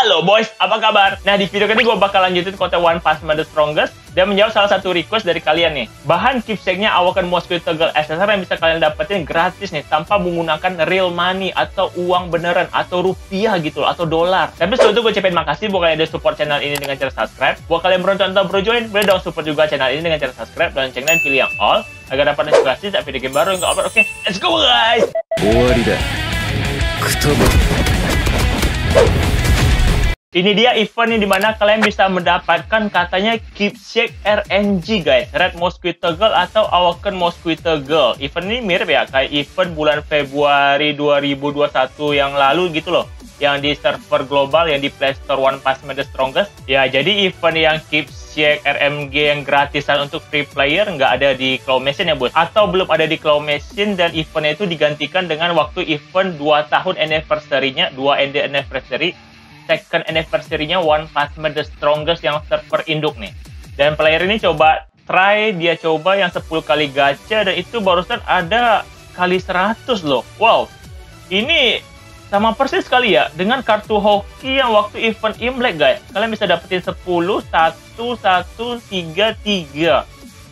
Halo boys, apa kabar? Nah, di video ini gue bakal lanjutin konten One Punch Man The Strongest dan menjawab salah satu request dari kalian nih. Bahan keepsake-nya Awakened Mosquito Girl SSR yang bisa kalian dapetin gratis nih, tanpa menggunakan real money atau uang beneran, atau rupiah gitu loh, atau dolar. Tapi sebelum itu gue ucapin makasih buat kalian udah support channel ini dengan cara subscribe. Buat kalian belum nonton atau belum join, boleh dong support juga channel ini dengan cara subscribe dan loncengnya, pilih yang all agar dapat notifikasi setiap video game baru yang upload. Oke, let's go guys! Ini dia event yang dimana kalian bisa mendapatkan katanya keepsake RNG guys, Red Mosquito Girl atau Awakened Mosquito Girl. Event ini mirip ya kayak event bulan Februari 2021 yang lalu gitu loh, yang di server global yang di Playstore One Punch Man The Strongest. Ya, jadi event yang keepsake RMG yang gratisan untuk free player nggak ada di Claw Machine ya bos, atau belum ada di Claw Machine, dan eventnya itu digantikan dengan waktu event 2 tahun anniversary-nya, 2 ND anniversary, second anniversary-nya One Punch Man The Strongest yang server induk nih. Dan player ini coba try, dia coba yang 10 kali gacha, dan itu barusan ada kali 100 loh. Wow, ini sama persis sekali ya dengan kartu hoki yang waktu event Imlek guys. Kalian bisa dapetin 10, 1, 1, 3, 3.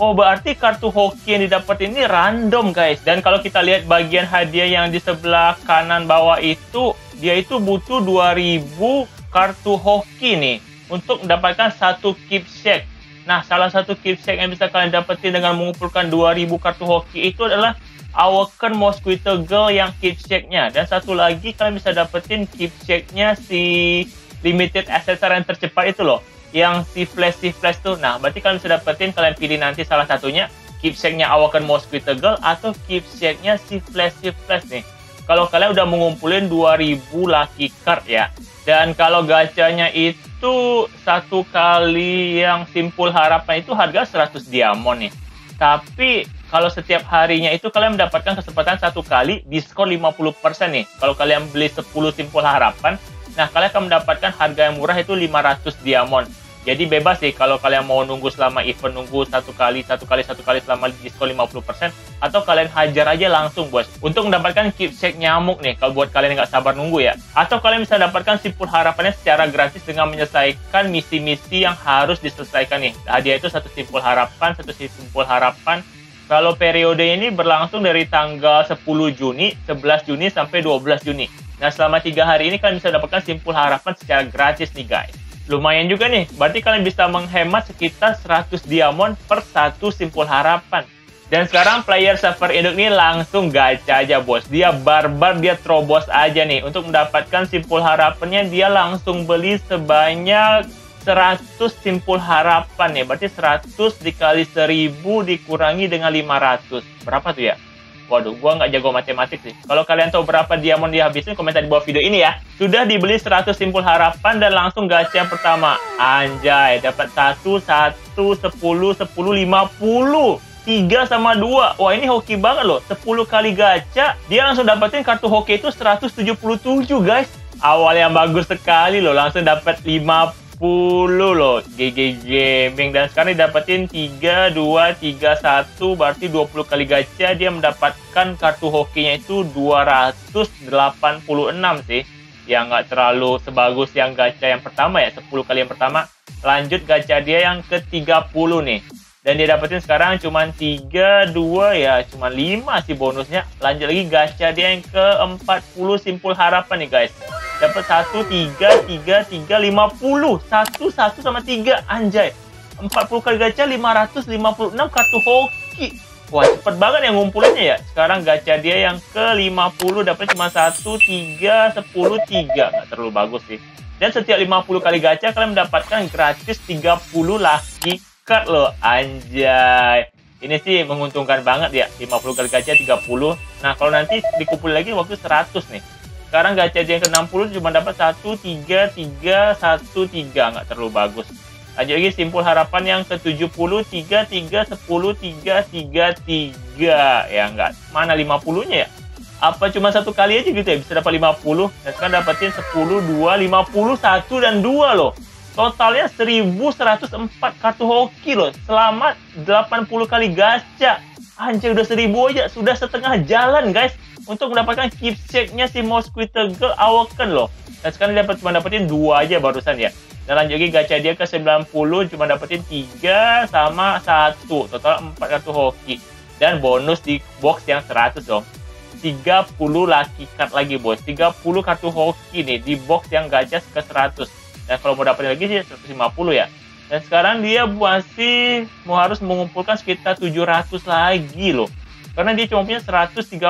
Oh, berarti kartu hoki yang didapat ini random guys. Dan kalau kita lihat bagian hadiah yang di sebelah kanan bawah itu, dia itu butuh 2000 kartu hoki nih untuk mendapatkan satu keepsake. Nah, salah satu keepsake yang bisa kalian dapetin dengan mengumpulkan 2000 kartu hoki itu adalah Awakened Mosquito Girl yang keepsake-nya. Dan satu lagi kalian bisa dapetin keepsake-nya si limited accessory yang tercepat itu loh, yang si Flash tuh. Nah, berarti kalian bisa dapetin, kalian pilih nanti salah satunya, keepsake-nya Awakened Mosquito Girl atau keepsake-nya si Flash nih. Kalau kalian udah mengumpulin 2000 lucky card ya. Dan kalau gacanya itu satu kali yang simpul harapan itu harga 100 diamond nih. Tapi kalau setiap harinya itu kalian mendapatkan kesempatan satu kali diskon 50% nih. Kalau kalian beli 10 simpul harapan, nah kalian akan mendapatkan harga yang murah itu 500 diamond. Jadi bebas sih kalau kalian mau nunggu selama event, nunggu satu kali selama diskon 50%, atau kalian hajar aja langsung bos untuk mendapatkan keepsake nyamuk nih, kalau buat kalian nggak sabar nunggu ya. Atau kalian bisa dapatkan simpul harapannya secara gratis dengan menyelesaikan misi-misi yang harus diselesaikan nih. Hadiah itu satu simpul harapan. Kalau periode ini berlangsung dari tanggal 10 Juni, 11 Juni sampai 12 Juni. Nah, selama 3 hari ini kalian bisa dapatkan simpul harapan secara gratis nih guys. Lumayan juga nih, berarti kalian bisa menghemat sekitar 100 diamond per satu simpul harapan. Dan sekarang player server induk ini langsung gacha aja bos. Dia barbar, dia terobos aja nih. Untuk mendapatkan simpul harapannya, dia langsung beli sebanyak 100 simpul harapan nih. Berarti 100 dikali 1000 dikurangi dengan 500. Berapa tuh ya? Waduh, gua nggak jago matematik sih. Kalau kalian tahu berapa diamond dihabisin, komentar di bawah video ini ya. Sudah dibeli 100 simpul harapan dan langsung gacha yang pertama. Anjay, dapat 1, 1, 10, 10, 50. 3 sama 2. Wah, ini hoki banget loh. 10 kali gacha, dia langsung dapetin kartu hoki itu 177 guys. Awal yang bagus sekali loh, langsung dapat 50 loh, GG Gaming. Dan sekarang dapetin 3, 2, 3, 1, berarti 20 kali gacha dia mendapatkan kartu hokinya itu 286 sih. Ya, nggak terlalu sebagus yang gacha yang pertama ya, 10 kali yang pertama. Lanjut gacha dia yang ke-30 nih. Dan dia dapetin sekarang cuma 3, 2, ya cuma 5 sih bonusnya. Lanjut lagi gacha dia yang ke-40 simpul harapan nih guys. Dapat 1, 3, 3, 3, 50. 1, 1 sama 3. Anjay, 40 kali gacha 556 kartu hoki. Wah, cepet banget yang ngumpulinnya ya. Sekarang gacha dia yang ke-50 dapat cuma 1, 3, 10, 3. Nggak terlalu bagus sih. Dan setiap 50 kali gacha kalian mendapatkan gratis 30 lucky card loh. Anjay, ini sih menguntungkan banget ya, 50 kali gacha 30. Nah, kalau nanti dikumpul lagi waktu 100 nih. Sekarang gacha yang ke-60 cuma dapat 1, 3, 3, 1, 3. Nggak terlalu bagus. Lanjut lagi simpul harapan yang ke-70, 3, 3, 10, 3, 3, 3. Ya nggak, mana 50-nya ya? Apa cuma satu kali aja gitu ya, bisa dapat 50. Dan sekarang dapetin 10, 2, 51, dan 2 loh. Totalnya 1104 kartu hoki loh, selama 80 kali gacha. Anjir, udah 1000 aja, sudah setengah jalan guys untuk mendapatkan keepsake-nya si Mosquito Girl Awakened loh. Nah sekarang dia dapat cuma dapetin 2 aja barusan ya. Dan lanjut lagi gacha dia ke 90 cuma dapetin 3 sama 1. Total 4 kartu hoki. Dan bonus di box yang 100 dong. 30 lucky card lagi bos, 30 kartu hoki nih di box yang gacha ke 100. Dan kalau mau dapetin lagi sih 150 ya. Dan sekarang dia masih mau harus mengumpulkan sekitar 700 lagi loh. Karena dia cuma punya 1340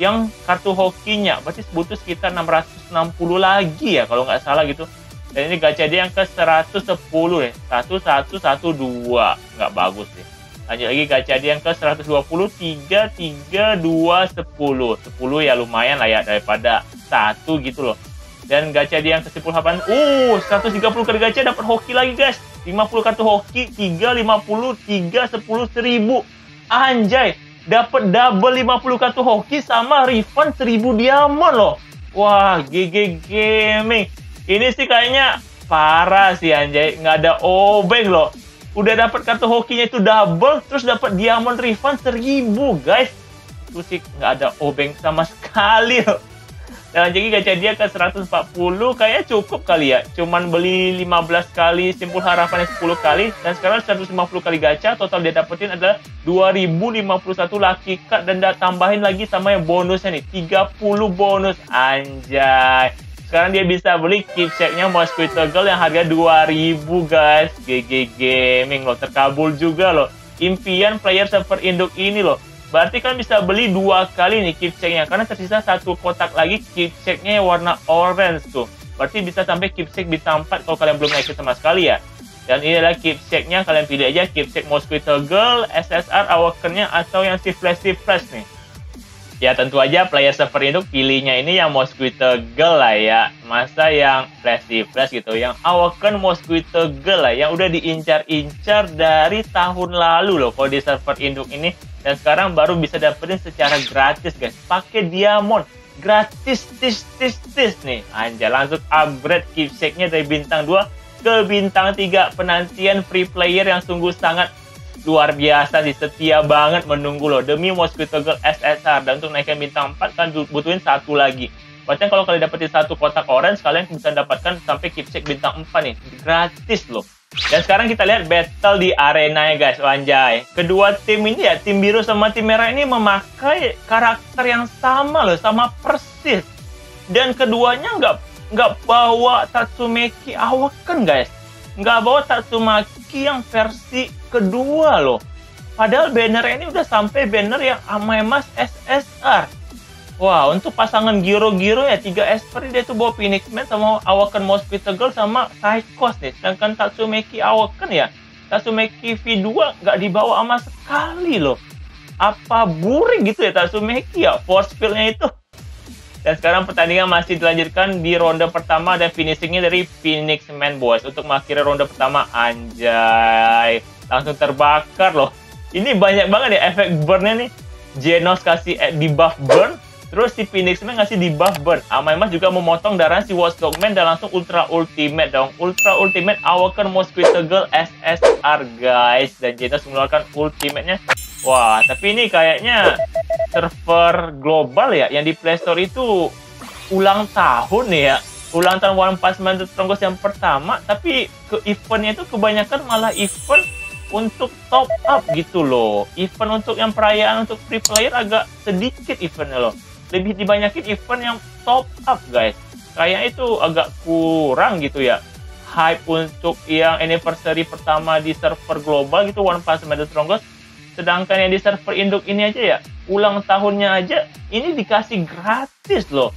yang kartu hokinya. Berarti butuh sekitar 660 lagi ya kalau nggak salah gitu. Dan ini gacha dia yang ke 110 nih, 1112. Nggak bagus nih. Lanjut lagi gacha dia yang ke 120, 3, 3, 2, 10. 10 ya lumayan lah ya, daripada 1 gitu loh. Dan gacha dia yang ke 18, 130 kali gacha dapat hoki lagi guys. 50 kartu hoki, 3, 50, 3, 10, 1000. Anjay, dapat double 50 kartu hoki sama refund 1000 diamond loh. Wah, GG Gaming. Ini sih kayaknya parah sih anjay, nggak ada obeng loh. Udah dapat kartu hokinya itu double, terus dapat diamond refund 1000 guys. Terus sih nggak ada obeng sama sekali loh. Dan jadi gacha dia ke 140 kayaknya cukup kali ya. Cuman beli 15 kali, simpul harapannya 10 kali. Dan sekarang 150 kali gacha, total dia dapetin adalah 2051 lucky card. Dan tambahin lagi sama yang bonusnya nih, 30 bonus. Anjay. Sekarang dia bisa beli keepsake-nya Mosquito Girl yang harga 2000 guys. GG Gaming loh, terkabul juga loh. Impian player server induk ini loh. Berarti kan bisa beli 2 kali nih keepsake-nya. Karena tersisa 1 kotak lagi keepsake-nya warna orange tuh. Berarti bisa sampai keepsake bintang 4 kalau kalian belum ikut sama sekali ya. Dan ini adalah keepsake-nya. Kalian pilih aja keepsake Mosquito Girl, SSR, Awakened-nya, atau yang si Flashy Flash nih. Ya tentu aja player server itu pilihnya ini yang Mosquito Girl lah ya. Masa yang Flashy Flash gitu. Yang Awakened Mosquito Girl lah. Yang udah diincar-incar dari tahun lalu loh. Kalau di server induk ini. Dan sekarang baru bisa dapetin secara gratis guys. Pakai diamond. Gratis tis nih. Anjay, langsung upgrade keepsake-nya dari bintang 2 ke bintang 3. Penantian free player yang sungguh sangat luar biasa sih. Setia banget menunggu loh. Demi Mosquito Girl SSR. Dan untuk naikkan bintang 4 kan butuhin 1 lagi. Berarti kalau kalian dapetin 1 kotak orange, kalian bisa dapatkan sampai keepsake bintang 4 nih. Gratis loh. Dan sekarang kita lihat battle di arena ya guys, anjay. Kedua tim ini ya, tim biru sama tim merah ini memakai karakter yang sama loh, sama persis. Dan keduanya nggak bawa Tatsumaki Awaken guys. Nggak bawa Tatsumaki yang versi kedua loh. Padahal banner ini udah sampai banner yang Amemas SSR. Wah, untuk pasangan Giro-Giro ya, 3 Esper dia tuh bawa Phoenix Man sama Awakened Mosquito Girl sama Psychos nih. Sedangkan Tatsumaki Awaken ya, Tatsumaki V2 nggak dibawa sama sekali loh. Apa burik gitu ya Tatsumaki ya, force field-nya itu. Dan sekarang pertandingan masih dilanjutkan di ronde pertama dan finishing-nya dari Phoenix Man boys. Untuk mengakhiri ronde pertama, anjay, langsung terbakar loh. Ini banyak banget ya efek burn-nya nih. Genos kasih debuff burn. Terus si Phoenix Man ngasih debuff burn. Amaimas juga memotong darah si Watchdog Man dan langsung Ultra Ultimate dong. Ultra Ultimate Awakened Mosquito Girl SSR guys. Dan Genos mengeluarkan Ultimate-nya. Wah, tapi ini kayaknya server global ya. Yang di Playstore itu ulang tahun ya. Ulang tahun One Punch Man The Strongest yang pertama. Tapi ke eventnya itu kebanyakan malah event untuk top up gitu loh. Event untuk yang perayaan untuk free player agak sedikit eventnya loh. Lebih dibanyakin event yang top up guys. Kayaknya itu agak kurang gitu ya. Hype untuk yang anniversary pertama di server global gitu, One Punch Man The Strongest. Sedangkan yang di server induk ini aja ya, ulang tahunnya aja ini dikasih gratis loh.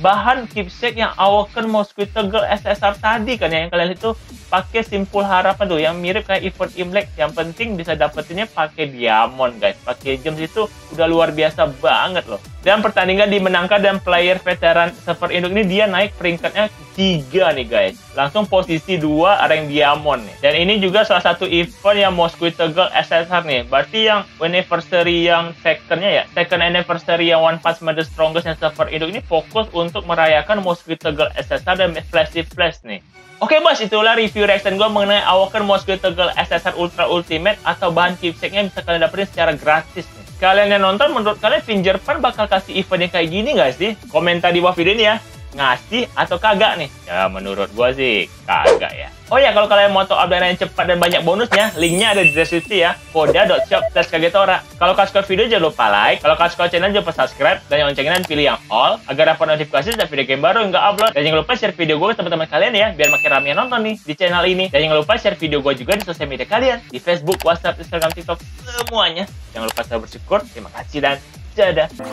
Bahan keepsake yang Awakened Mosquito Girl SSR tadi kan ya, yang kalian itu pakai simpul harapan tuh yang mirip kayak event Imlek. Yang penting bisa dapetinnya pakai diamond guys. Pakai gems itu udah luar biasa banget loh. Dan pertandingan dimenangkan dan player veteran server induk ini dia naik peringkatnya 3 nih guys. Langsung posisi 2 rank diamond nih. Dan ini juga salah satu event yang Mosquito Girl SSR nih. Berarti yang anniversary yang secondnya ya, second anniversary yang One Punch Man The Strongest yang server induk ini fokus untuk merayakan Mosquito Girl SSR dan Flashy Flash nih. Oke bos, itulah review reaction gue mengenai Awakened Mosquito Girl SSR Ultra Ultimate atau bahan keepsake-nya bisa kalian dapetin secara gratis nih. kalian yang nonton, menurut kalian Fingerpan bakal kasih event yang kayak gini nggak sih? Komentar di bawah video ini ya. Ngasih atau kagak nih? Ya menurut gua sih kagak ya. Oh ya, kalau kalian mau tahu update yang cepat dan banyak bonusnya, linknya ada di deskripsi ya. Koda.shop/kagetora. Kalau kalian suka video jangan lupa like, kalau kalian suka channel jangan lupa subscribe dan yang loncengan pilih yang all agar dapat notifikasi setiap video game baru yang gak upload. Dan jangan lupa share video gue ke teman-teman kalian ya, biar makin ramai yang nonton nih di channel ini. Dan jangan lupa share video gue juga di sosial media kalian, di Facebook, WhatsApp, Instagram, TikTok, semuanya. Jangan lupa selalu bersyukur. Terima kasih dan dadah.